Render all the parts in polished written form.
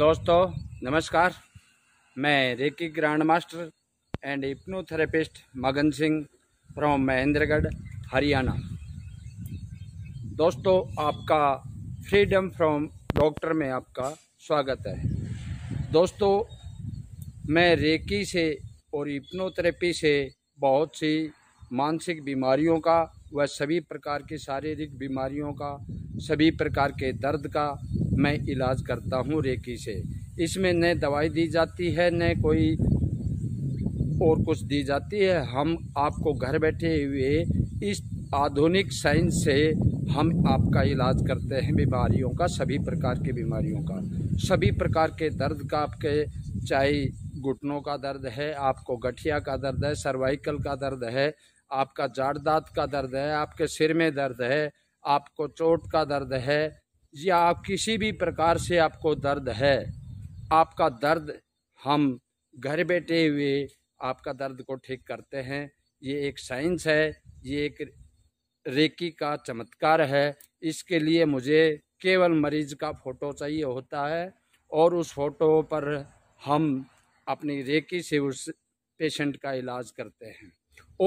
दोस्तों नमस्कार, मैं reiki grand master and hypnotherapist Magan Singh from Mahendragarh Haryana. दोस्तों आपका फ्रीडम फ्रॉम डॉक्टर में आपका स्वागत है। दोस्तों मैं रेकी से और हिप्नोथेरेपी से बहुत सी मानसिक बीमारियों का व सभी प्रकार की शारीरिक बीमारियों का, सभी प्रकार के दर्द का मैं इलाज करता हूँ रेकी से। इसमें न दवाई दी जाती है न कोई और कुछ दी जाती है। हम आपको घर बैठे हुए इस आधुनिक साइंस से हम आपका इलाज करते हैं बीमारियों का, सभी प्रकार की बीमारियों का, सभी प्रकार के दर्द का। आपके चाहे घुटनों का दर्द है, आपको गठिया का दर्द है, सर्वाइकल का दर्द है, आपका जाड़ दाँत का दर्द है, आपके सिर में दर्द है, आपको चोट का दर्द है, या आप किसी भी प्रकार से आपको दर्द है, आपका दर्द हम घर बैठे हुए आपका दर्द को ठीक करते हैं। ये एक साइंस है, ये एक रेकी का चमत्कार है। इसके लिए मुझे केवल मरीज का फ़ोटो चाहिए होता है और उस फोटो पर हम अपनी रेकी से उस पेशेंट का इलाज करते हैं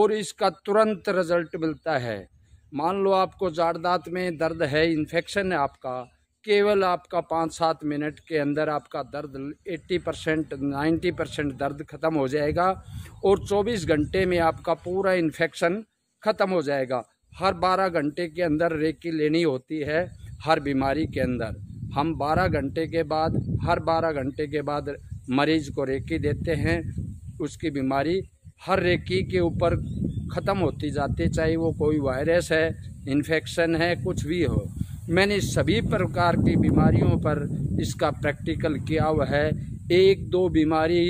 और इसका तुरंत रिजल्ट मिलता है। मान लो आपको जाड़ दाँत में दर्द है, इन्फेक्शन है आपका, केवल आपका 5-7 मिनट के अंदर आपका दर्द 80% 90% दर्द ख़त्म हो जाएगा और 24 घंटे में आपका पूरा इन्फेक्शन ख़त्म हो जाएगा। हर 12 घंटे के अंदर रेकी लेनी होती है हर बीमारी के अंदर। हम 12 घंटे के बाद, हर 12 घंटे के बाद मरीज़ को रेकी देते हैं। उसकी बीमारी हर रेकी के ऊपर ख़त्म होती जाती, चाहे वो कोई वायरस है, इन्फेक्शन है, कुछ भी हो। मैंने सभी प्रकार की बीमारियों पर इसका प्रैक्टिकल किया हुआ है। 1-2 बीमारी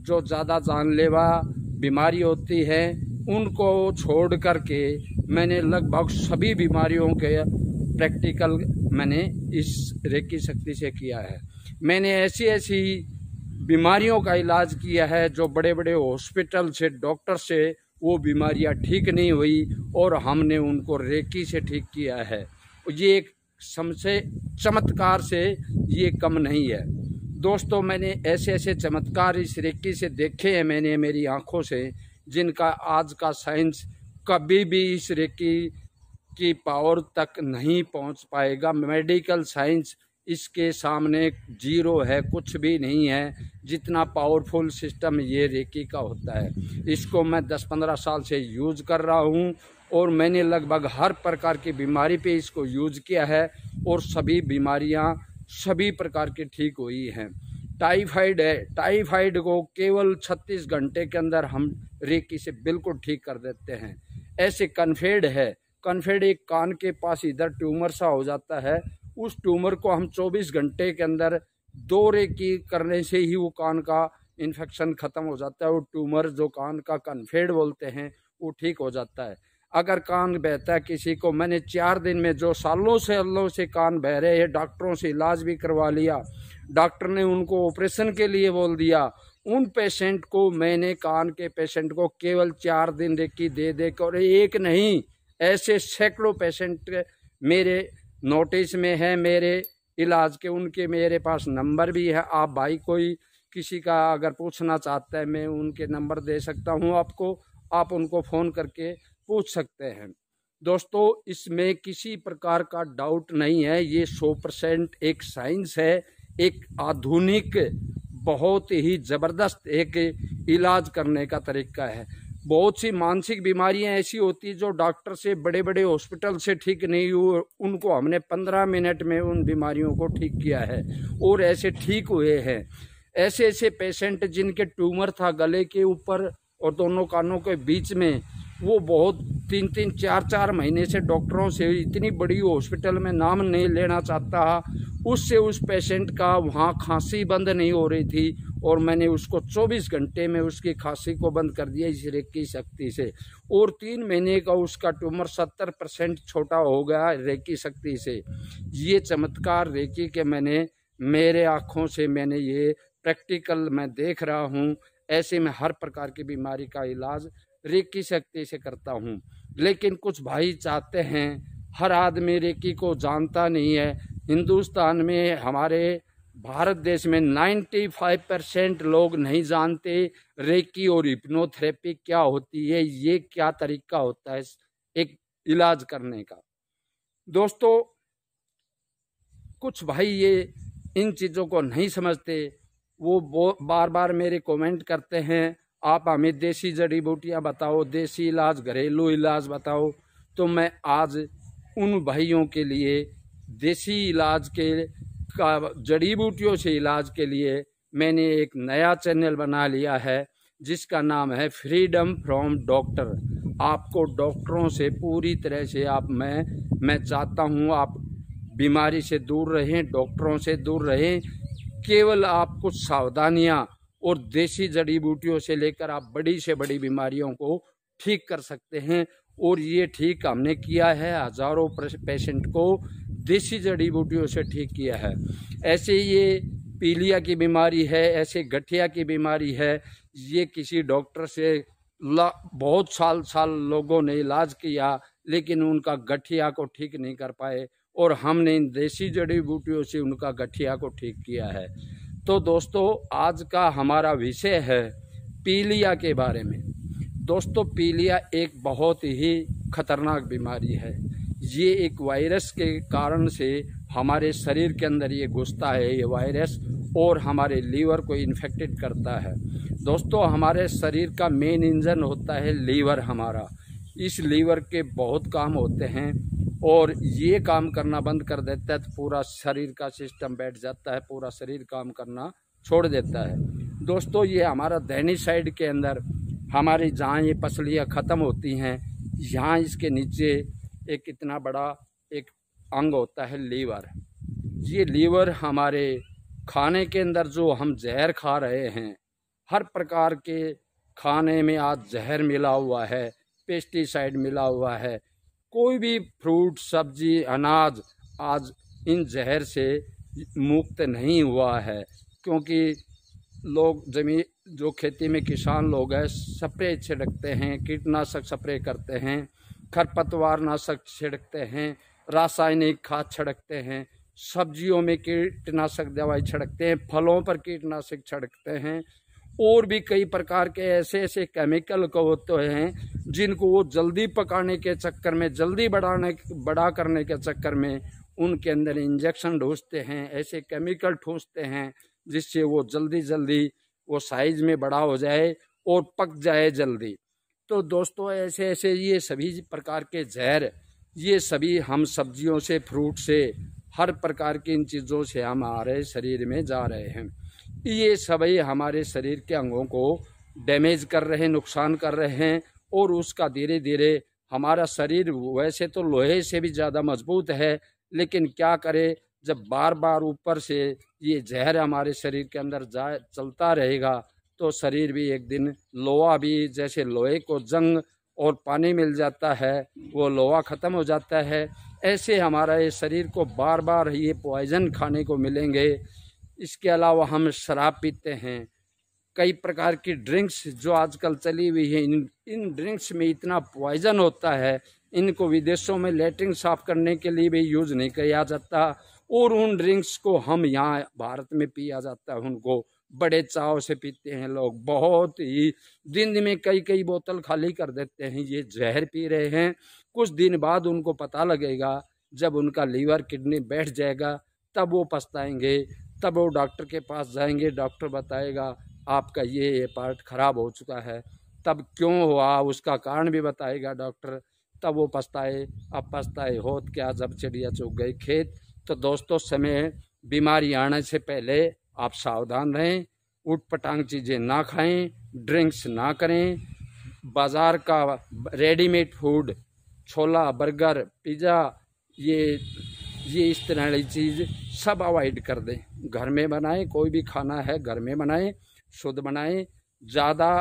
जो ज़्यादा जानलेवा बीमारी होती है उनको छोड़ कर के मैंने लगभग सभी बीमारियों के प्रैक्टिकल मैंने इस रेकी शक्ति से किया है। मैंने ऐसी ऐसी बीमारियों का इलाज किया है जो बड़े बड़े हॉस्पिटल से, डॉक्टर से वो बीमारियां ठीक नहीं हुई और हमने उनको रेकी से ठीक किया है। ये एक समसे चमत्कार से ये कम नहीं है। दोस्तों मैंने ऐसे ऐसे चमत्कार इस रेकी से देखे हैं, मैंने मेरी आंखों से, जिनका आज का साइंस कभी भी इस रेकी की पावर तक नहीं पहुंच पाएगा। मेडिकल साइंस इसके सामने 0 है, कुछ भी नहीं है जितना पावरफुल सिस्टम ये रेकी का होता है। इसको मैं 10-15 साल से यूज़ कर रहा हूँ और मैंने लगभग हर प्रकार की बीमारी पे इसको यूज़ किया है और सभी बीमारियां सभी प्रकार की ठीक हुई हैं। टाइफाइड है, टाइफाइड को केवल 36 घंटे के अंदर हम रेकी से बिल्कुल ठीक कर देते हैं। ऐसे कन्फेड है, कन्फेड एक कान के पास इधर ट्यूमर सा हो जाता है, उस ट्यूमर को हम 24 घंटे के अंदर 2 रेकी करने से ही वो कान का इन्फेक्शन ख़त्म हो जाता है। वो ट्यूमर जो कान का कन्फेड बोलते हैं वो ठीक हो जाता है। अगर कान बहता है किसी को, मैंने 4 दिन में जो सालों से कान बह रहे हैं, डॉक्टरों से इलाज भी करवा लिया, डॉक्टर ने उनको ऑपरेशन के लिए बोल दिया, उन पेशेंट को मैंने, कान के पेशेंट को केवल 4 दिन रेकी दे देकर, और एक नहीं ऐसे सैकड़ों पेशेंट मेरे नोटिस में है मेरे इलाज के, उनके मेरे पास नंबर भी है। आप भाई कोई किसी का अगर पूछना चाहता है, मैं उनके नंबर दे सकता हूँ आपको, आप उनको फ़ोन करके पूछ सकते हैं। दोस्तों इसमें किसी प्रकार का डाउट नहीं है, ये 100% एक साइंस है, एक आधुनिक बहुत ही ज़बरदस्त एक इलाज करने का तरीका है। बहुत सी मानसिक बीमारियां ऐसी होती हैं जो डॉक्टर से, बड़े बड़े हॉस्पिटल से ठीक नहीं हुई, उनको हमने 15 मिनट में उन बीमारियों को ठीक किया है और ऐसे ठीक हुए हैं। ऐसे ऐसे पेशेंट जिनके ट्यूमर था गले के ऊपर और दोनों कानों के बीच में, वो बहुत 3-3, 4-4 महीने से डॉक्टरों से, इतनी बड़ी हॉस्पिटल में नाम नहीं लेना चाहता, उससे उस पेशेंट का वहाँ खांसी बंद नहीं हो रही थी और मैंने उसको 24 घंटे में उसकी खांसी को बंद कर दिया इस रेकी शक्ति से। और 3 महीने का उसका ट्यूमर 70% छोटा हो गया रेकी शक्ति से। ये चमत्कार रेकी के मैंने, मेरे आँखों से मैंने ये प्रैक्टिकल मैं देख रहा हूँ। ऐसे में हर प्रकार की बीमारी का इलाज रेकी शक्ति से करता हूँ। लेकिन कुछ भाई चाहते हैं, हर आदमी रेकी को जानता नहीं है। हिंदुस्तान में हमारे भारत देश में 95% लोग नहीं जानते रेकी और हिप्नोथेरेपी क्या होती है, ये क्या तरीका होता है एक इलाज करने का। दोस्तों कुछ भाई ये इन चीज़ों को नहीं समझते, वो बार बार मेरे कमेंट करते हैं आप हमें देसी जड़ी बूटियाँ बताओ, देसी इलाज, घरेलू इलाज बताओ। तो मैं आज उन भाइयों के लिए देसी इलाज के का जड़ी बूटियों से इलाज के लिए मैंने एक नया चैनल बना लिया है जिसका नाम है फ्रीडम फ्रॉम डॉक्टर। आपको डॉक्टरों से पूरी तरह से आप मैं चाहता हूँ आप बीमारी से दूर रहें, डॉक्टरों से दूर रहें, केवल आप कुछ सावधानियाँ और देसी जड़ी बूटियों से लेकर आप बड़ी से बड़ी बीमारियों को ठीक कर सकते हैं। और ये ठीक हमने किया है, हज़ारों पेशेंट को देसी जड़ी बूटियों से ठीक किया है। ऐसे ये पीलिया की बीमारी है, ऐसे गठिया की बीमारी है, ये किसी डॉक्टर से बहुत साल लोगों ने इलाज किया लेकिन उनका गठिया को ठीक नहीं कर पाए, और हमने इन देसी जड़ी बूटियों से उनका गठिया को ठीक किया है। तो दोस्तों आज का हमारा विषय है पीलिया के बारे में। दोस्तों पीलिया एक बहुत ही खतरनाक बीमारी है, ये एक वायरस के कारण से हमारे शरीर के अंदर ये घुसता है ये वायरस, और हमारे लीवर को इन्फेक्टेड करता है। दोस्तों हमारे शरीर का मेन इंजन होता है लीवर हमारा, इस लीवर के बहुत काम होते हैं और ये काम करना बंद कर देता है तो पूरा शरीर का सिस्टम बैठ जाता है, पूरा शरीर काम करना छोड़ देता है। दोस्तों ये हमारा दैनी साइड के अंदर हमारी जहाँ ये पसलियाँ ख़त्म होती हैं, यहाँ इसके नीचे एक इतना बड़ा एक अंग होता है लीवर। ये लीवर हमारे खाने के अंदर जो हम जहर खा रहे हैं, हर प्रकार के खाने में आज जहर मिला हुआ है, पेस्टिसाइड मिला हुआ है, कोई भी फ्रूट सब्जी अनाज आज इन जहर से मुक्त नहीं हुआ है, क्योंकि लोग जमीन जो खेती में किसान लोग हैं स्प्रे छिड़कते हैं, कीटनाशक स्प्रे करते हैं, खरपतवार नाशक छिड़कते हैं, रासायनिक खाद छिड़कते हैं, सब्जियों में कीटनाशक दवाई छिड़कते हैं, फलों पर कीटनाशक छिड़कते हैं, और भी कई प्रकार के ऐसे ऐसे केमिकल को होते हैं जिनको वो जल्दी पकाने के चक्कर में, जल्दी बड़ा करने के चक्कर में उनके अंदर इंजेक्शन ढूंसते हैं, ऐसे केमिकल ठूसते हैं जिससे वो जल्दी जल्दी वो साइज में बड़ा हो जाए और पक जाए जल्दी। तो दोस्तों ऐसे ऐसे ये सभी प्रकार के जहर ये सभी हम सब्जियों से फ्रूट से हर प्रकार की इन चीज़ों से हम हमारे शरीर में जा रहे हैं, ये सभी हमारे शरीर के अंगों को डैमेज कर रहे हैं, नुकसान कर रहे हैं, और उसका धीरे धीरे हमारा शरीर वैसे तो लोहे से भी ज़्यादा मजबूत है, लेकिन क्या करे जब बार बार ऊपर से ये जहर हमारे शरीर के अंदर चलता रहेगा तो शरीर भी एक दिन लोहा भी, जैसे लोहे को जंग और पानी मिल जाता है वो लोहा ख़त्म हो जाता है, ऐसे हमारा ये शरीर को बार बार ये पॉइजन खाने को मिलेंगे। इसके अलावा हम शराब पीते हैं, कई प्रकार की ड्रिंक्स जो आजकल चली हुई है, इन ड्रिंक्स में इतना पॉइजन होता है, इनको विदेशों में लेट्रिन साफ़ करने के लिए भी यूज़ नहीं किया जाता, और उन ड्रिंक्स को हम यहाँ भारत में पिया जाता है, उनको बड़े चाव से पीते हैं लोग, बहुत ही दिन में कई बोतल खाली कर देते हैं, ये जहर पी रहे हैं। कुछ दिन बाद उनको पता लगेगा, जब उनका लीवर किडनी बैठ जाएगा तब वो पछताएंगे, तब वो डॉक्टर के पास जाएंगे, डॉक्टर बताएगा आपका ये पार्ट खराब हो चुका है, तब क्यों हुआ उसका कारण भी बताएगा डॉक्टर, तब वो पछताए। अब पछताए होत क्या जब चिड़िया चुग गई खेत। तो दोस्तों समय बीमारी आने से पहले आप सावधान रहें, उटपटांग चीज़ें ना खाएं, ड्रिंक्स ना करें, बाज़ार का रेडीमेड फूड छोला बर्गर पिज़्ज़ा ये इस तरह की चीज़ सब अवॉइड कर दें। घर में बनाएं, कोई भी खाना है घर में बनाएं, शुद्ध बनाएं, ज़्यादा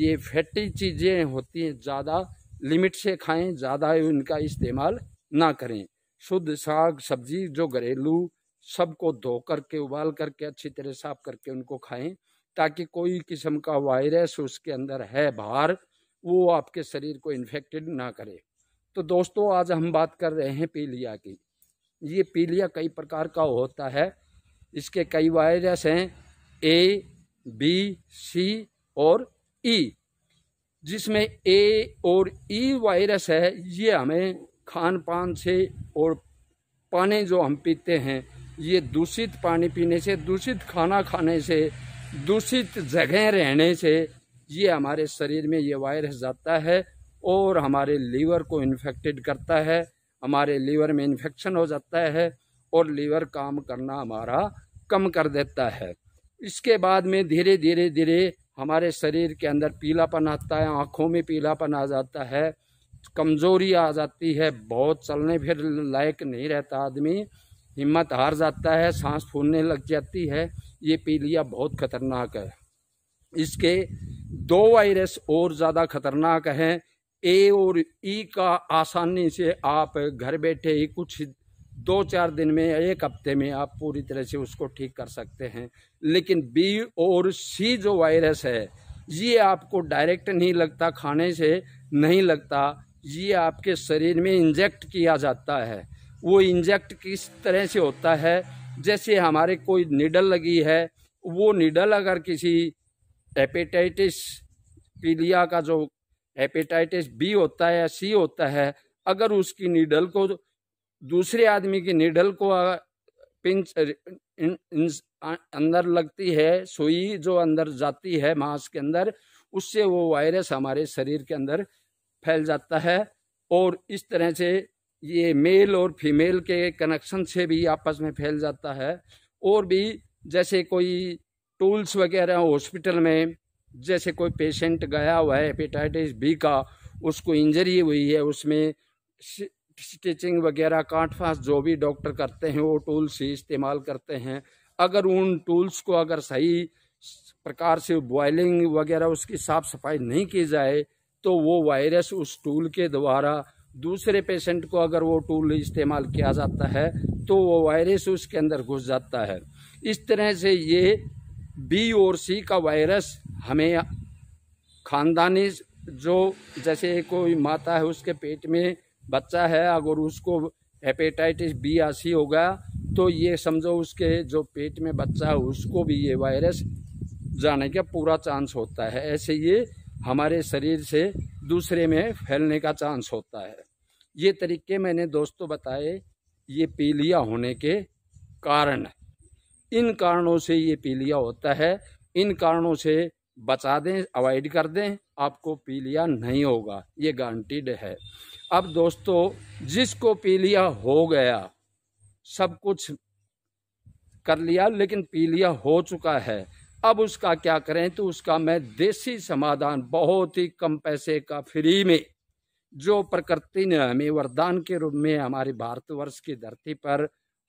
ये फैटी चीज़ें होती हैं ज़्यादा लिमिट से खाएं, ज़्यादा उनका इस्तेमाल ना करें। शुद्ध साग सब्जी जो घरेलू सबको धो करके उबाल करके अच्छी तरह साफ करके उनको खाएं, ताकि कोई किस्म का वायरस उसके अंदर है बाहर वो आपके शरीर को इन्फेक्टेड ना करे। तो दोस्तों आज हम बात कर रहे हैं पीलिया की। ये पीलिया कई प्रकार का होता है, इसके कई वायरस हैं A, B, C और E, जिसमें A और E वायरस है। ये हमें खान पान से और पानी जो हम पीते हैं, ये दूषित पानी पीने से, दूषित खाना खाने से, दूषित जगह रहने से ये हमारे शरीर में ये वायरस जाता है और हमारे लीवर को इन्फेक्टेड करता है। हमारे लीवर में इन्फेक्शन हो जाता है और लीवर काम करना हमारा कम कर देता है। इसके बाद में धीरे धीरे धीरे हमारे शरीर के अंदर पीलापन आता है, आँखों में पीलापन आ जाता है, कमज़ोरी आ जाती है, बहुत चलने फिर लायक नहीं रहता आदमी, हिम्मत हार जाता है, सांस फूलने लग जाती है। ये पीलिया बहुत खतरनाक है। इसके दो वायरस और ज़्यादा खतरनाक हैं, A और E का आसानी से आप घर बैठे ही कुछ 2-4 दिन में, 1 हफ्ते में आप पूरी तरह से उसको ठीक कर सकते हैं। लेकिन B और C जो वायरस है ये आपको डायरेक्ट नहीं लगता, खाने से नहीं लगता, ये आपके शरीर में इंजेक्ट किया जाता है। वो इंजेक्ट किस तरह से होता है, जैसे हमारे कोई नीडल लगी है, वो नीडल अगर किसी हेपेटाइटिस पीलिया का जो हेपेटाइटिस B होता है या C होता है, अगर उसकी नीडल को दूसरे आदमी की नीडल को पिंच अंदर लगती है, सुई जो अंदर जाती है मांस के अंदर, उससे वो वायरस हमारे शरीर के अंदर फैल जाता है। और इस तरह से ये मेल और फीमेल के कनेक्शन से भी आपस में फैल जाता है। और भी जैसे कोई टूल्स वगैरह हॉस्पिटल में, जैसे कोई पेशेंट गया हुआ है हेपेटाइटिस B का, उसको इंजरी हुई है, उसमें स्टिचिंग वगैरह काट फाँस जो भी डॉक्टर करते हैं वो टूल्स ही इस्तेमाल करते हैं। अगर उन टूल्स को अगर सही प्रकार से बॉयलिंग वगैरह उसकी साफ़ सफाई नहीं की जाए तो वो वायरस उस टूल के द्वारा दूसरे पेशेंट को, अगर वो टूल इस्तेमाल किया जाता है तो वो वायरस उसके अंदर घुस जाता है। इस तरह से ये B और C का वायरस हमें खानदानी, जो जैसे कोई माता है उसके पेट में बच्चा है, अगर उसको हेपेटाइटिस B या C होगा तो ये समझो उसके जो पेट में बच्चा है उसको भी ये वायरस जाने का पूरा चांस होता है। ऐसे ये हमारे शरीर से दूसरे में फैलने का चांस होता है। ये तरीके मैंने दोस्तों बताए, ये पीलिया होने के कारण, इन कारणों से ये पीलिया होता है। इन कारणों से बचा दें, अवॉइड कर दें, आपको पीलिया नहीं होगा, ये गारंटीड है। अब दोस्तों जिसको पीलिया हो गया, सब कुछ कर लिया लेकिन पीलिया हो चुका है, अब उसका क्या करें, तो उसका मैं देसी समाधान बहुत ही कम पैसे का, फ्री में, जो प्रकृति ने हमें वरदान के रूप में हमारे भारतवर्ष की धरती पर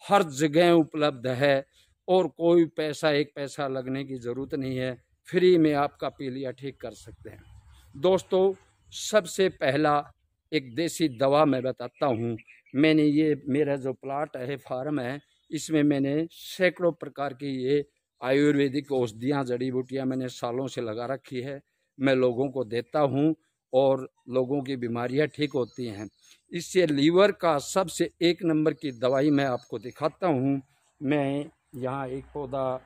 हर जगह उपलब्ध है और कोई पैसा, 1 पैसा लगने की ज़रूरत नहीं है, फ्री में आपका पीलिया ठीक कर सकते हैं। दोस्तों सबसे पहला एक देसी दवा मैं बताता हूँ। मैंने ये मेरा जो प्लाट है, फार्म है, इसमें मैंने सैकड़ों प्रकार की ये आयुर्वेदिक औषधियाँ, जड़ी बूटियाँ मैंने सालों से लगा रखी है, मैं लोगों को देता हूँ और लोगों की बीमारियाँ ठीक होती हैं। इससे लीवर का सबसे 1 नंबर की दवाई मैं आपको दिखाता हूँ। मैं यहाँ एक पौधा,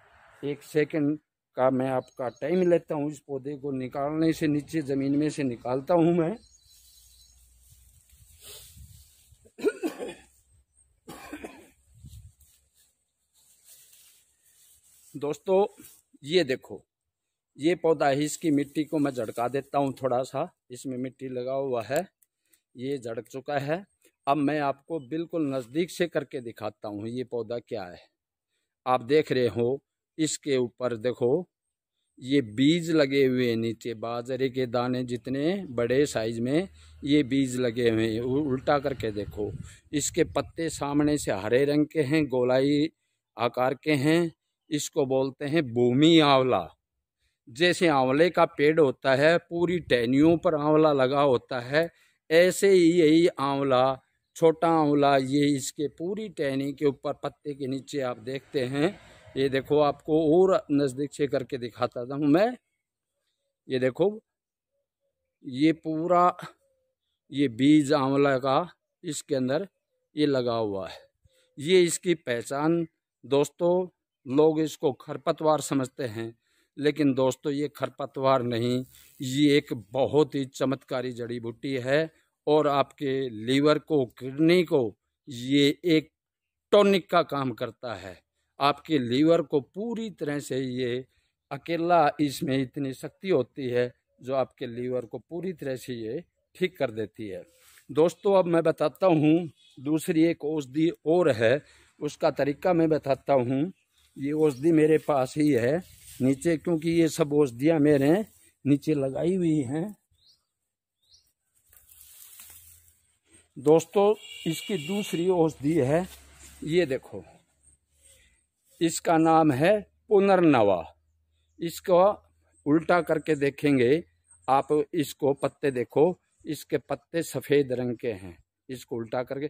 1 सेकंड का मैं आपका टाइम लेता हूँ, इस पौधे को निकालने से, नीचे ज़मीन में से निकालता हूँ मैं। दोस्तों ये देखो, ये पौधा है, इसकी मिट्टी को मैं झड़का देता हूँ थोड़ा सा, इसमें मिट्टी लगा हुआ है, ये झड़क चुका है। अब मैं आपको बिल्कुल नज़दीक से करके दिखाता हूँ ये पौधा क्या है। आप देख रहे हो, इसके ऊपर देखो ये बीज लगे हुए हैं, नीचे बाजरे के दाने जितने बड़े साइज में ये बीज लगे हुए हैं। उल्टा करके देखो, इसके पत्ते सामने से हरे रंग के हैं, गोलाई आकार के हैं, इसको बोलते हैं भूमि आंवला। जैसे आंवले का पेड़ होता है, पूरी टहनियों पर आंवला लगा होता है, ऐसे ही यही आंवला, छोटा आंवला, ये इसके पूरी टहनी के ऊपर, पत्ते के नीचे आप देखते हैं। ये देखो, आपको और नज़दीक से करके दिखाता था मैं। ये देखो, ये पूरा ये बीज आंवला का इसके अंदर ये लगा हुआ है। ये इसकी पहचान दोस्तों लोग इसको खरपतवार समझते हैं, लेकिन दोस्तों ये खरपतवार नहीं, ये एक बहुत ही चमत्कारी जड़ी बूटी है और आपके लीवर को, किडनी को ये एक टॉनिक का काम करता है। आपके लीवर को पूरी तरह से ये अकेला, इसमें इतनी शक्ति होती है जो आपके लीवर को पूरी तरह से ये ठीक कर देती है। दोस्तों अब मैं बताता हूँ दूसरी एक औषधि और है, उसका तरीका मैं बताता हूँ। ये औषधि मेरे पास ही है नीचे, क्योंकि ये सब औषधियाँ मेरे नीचे लगाई हुई हैं। दोस्तों इसकी दूसरी औषधि है, ये देखो, इसका नाम है पुनर्नवा। इसको उल्टा करके देखेंगे आप, इसको पत्ते देखो, इसके पत्ते सफ़ेद रंग के हैं, इसको उल्टा करके,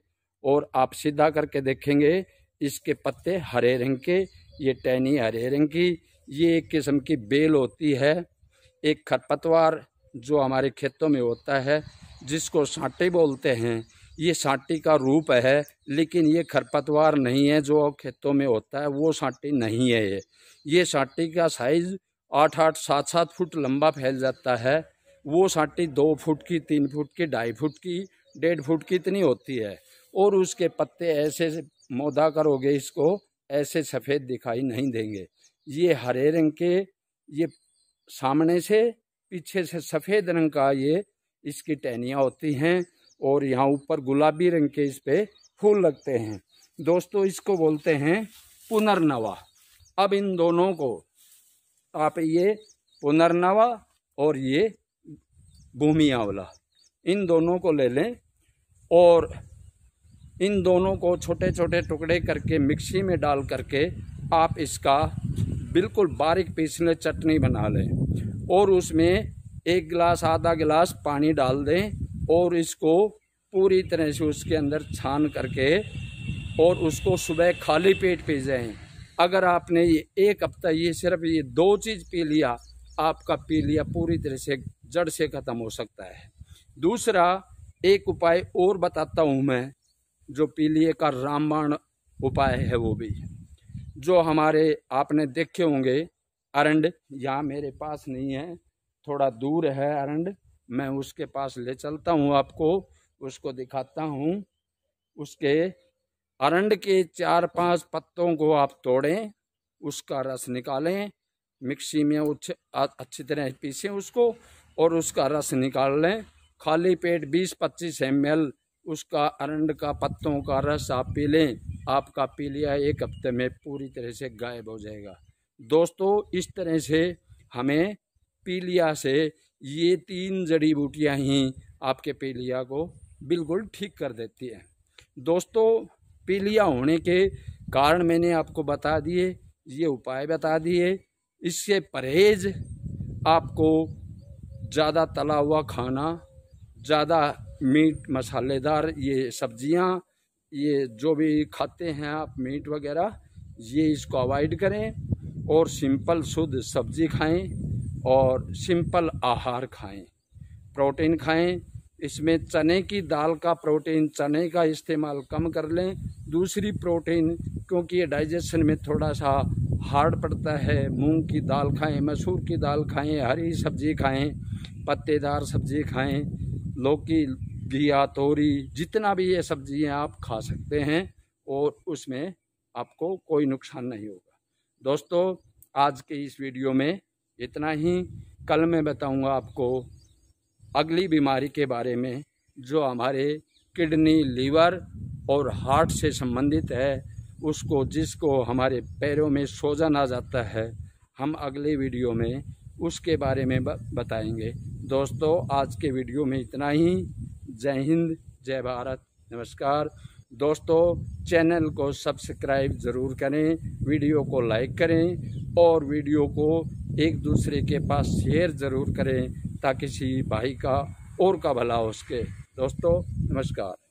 और आप सीधा करके देखेंगे इसके पत्ते हरे रंग के, ये टहनी हरे रंग की, ये एक किस्म की बेल होती है, एक खरपतवार जो हमारे खेतों में होता है जिसको सांटे बोलते हैं, ये सांटी का रूप है, लेकिन ये खरपतवार नहीं है जो खेतों में होता है, वो सांटी नहीं है। ये सांटी का साइज़ 8-8, 7-7 फुट लंबा फैल जाता है, वो सांटी 2 फुट की, 3 फुट की, 2.5 फुट की इतनी होती है, और उसके पत्ते ऐसे मोदा करोगे इसको ऐसे सफ़ेद दिखाई नहीं देंगे, ये हरे रंग के, ये सामने से पीछे से सफ़ेद रंग का ये इसकी टहनियाँ होती हैं, और यहाँ ऊपर गुलाबी रंग के इस पर फूल लगते हैं। दोस्तों इसको बोलते हैं पुनर्नवा। अब इन दोनों को आप, ये पुनर्नवा और ये भूमि आंवला, इन दोनों को ले लें और इन दोनों को छोटे छोटे टुकड़े करके मिक्सी में डाल करके आप इसका बिल्कुल बारीक पीस लें, चटनी बना लें, और उसमें 1 गिलास आधा गिलास पानी डाल दें और इसको पूरी तरह से उसके अंदर छान करके और उसको सुबह खाली पेट पी जाएं। अगर आपने ये एक हफ्ता ये सिर्फ ये 2 चीज़ पी लिया, आपका पीलिया पूरी तरह से जड़ से ख़त्म हो सकता है। दूसरा एक उपाय और बताता हूँ मैं, जो पीलिए का रामबाण उपाय है, वो भी जो हमारे आपने देखे होंगे अरंड, यहाँ मेरे पास नहीं है, थोड़ा दूर है अरंड, मैं उसके पास ले चलता हूँ आपको, उसको दिखाता हूँ। उसके अरंड के 4-5 पत्तों को आप तोड़ें, उसका रस निकालें, मिक्सी में अच्छी तरह पीसें उसको और उसका रस निकाल लें। खाली पेट 20-25 ml उसका अरंड का पत्तों का रस आप पी लें, आपका पीलिया 1 हफ्ते में पूरी तरह से गायब हो जाएगा। दोस्तों इस तरह से हमें पीलिया से ये 3 जड़ी बूटियाँ ही आपके पीलिया को बिल्कुल ठीक कर देती हैं। दोस्तों पीलिया होने के कारण मैंने आपको बता दिए, ये उपाय बता दिए, इससे परहेज, आपको ज़्यादा तला हुआ खाना, ज़्यादा मीट मसालेदार ये सब्जियाँ, ये जो भी खाते हैं आप मीट वगैरह, ये इसको अवॉइड करें और सिंपल शुद्ध सब्जी खाएं और सिंपल आहार खाएं, प्रोटीन खाएं। इसमें चने की दाल का प्रोटीन, चने का इस्तेमाल कम कर लें। दूसरी प्रोटीन, क्योंकि ये डाइजेशन में थोड़ा सा हार्ड पड़ता है, मूंग की दाल खाएं, मसूर की दाल खाएं, हरी सब्जी खाएं, पत्तेदार सब्जी खाएं, लौकी, घिया, तोरी, जितना भी ये सब्जियां आप खा सकते हैं और उसमें आपको कोई नुकसान नहीं होगा। दोस्तों आज के इस वीडियो में इतना ही। कल मैं बताऊंगा आपको अगली बीमारी के बारे में जो हमारे किडनी, लीवर और हार्ट से संबंधित है, उसको, जिसको हमारे पैरों में सोजन आ जाता है, हम अगले वीडियो में उसके बारे में बताएंगे। दोस्तों आज के वीडियो में इतना ही। जय हिंद, जय भारत, नमस्कार। दोस्तों चैनल को सब्सक्राइब ज़रूर करें, वीडियो को लाइक करें और वीडियो को एक दूसरे के पास शेयर ज़रूर करें ताकि किसी भाई का और का भला हो सके। दोस्तों नमस्कार।